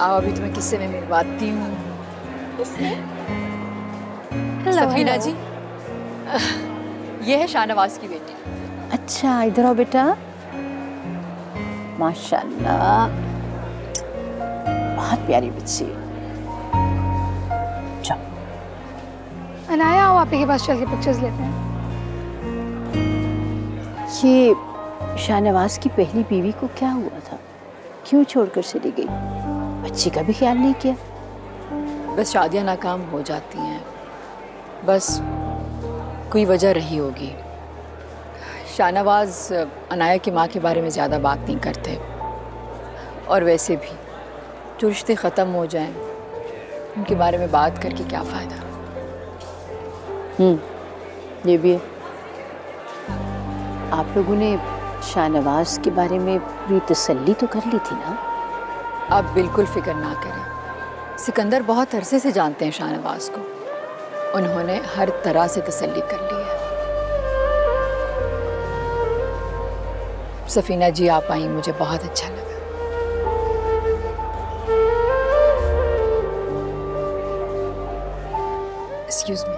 आओ अभी तुम्हें किस्से में मिलवाती हूँ। सफीना जी, ये है शाहनवाज़ की बेटी। अच्छा इधर आओ बेटा। माशाल्लाह बहुत प्यारी बच्ची। अनाया आओ आप ही के पास चल के पिक्चर्स लेते हैं। ये शाहनवाज़ की पहली बीवी को क्या हुआ था? क्यों छोड़कर चली गई? बच्ची का भी ख्याल नहीं किया। बस शादियां नाकाम हो जाती हैं, बस कोई वजह रही होगी। शाहनवाज़ अनाया की माँ के बारे में ज़्यादा बात नहीं करते, और वैसे भी जो रिश्ते ख़त्म हो जाएं उनके बारे में बात करके क्या फ़ायदा। ये भी है। आप लोगों ने शाहनवाज़ के बारे में पूरी तसल्ली तो कर ली थी ना? आप बिल्कुल फिक्र ना करें, सिकंदर बहुत अरसे से जानते हैं शाहनवाज़ को, उन्होंने हर तरह से तसल्ली कर ली है। सफीना जी आप आई, मुझे बहुत अच्छा लगा। एक्सक्यूज मी।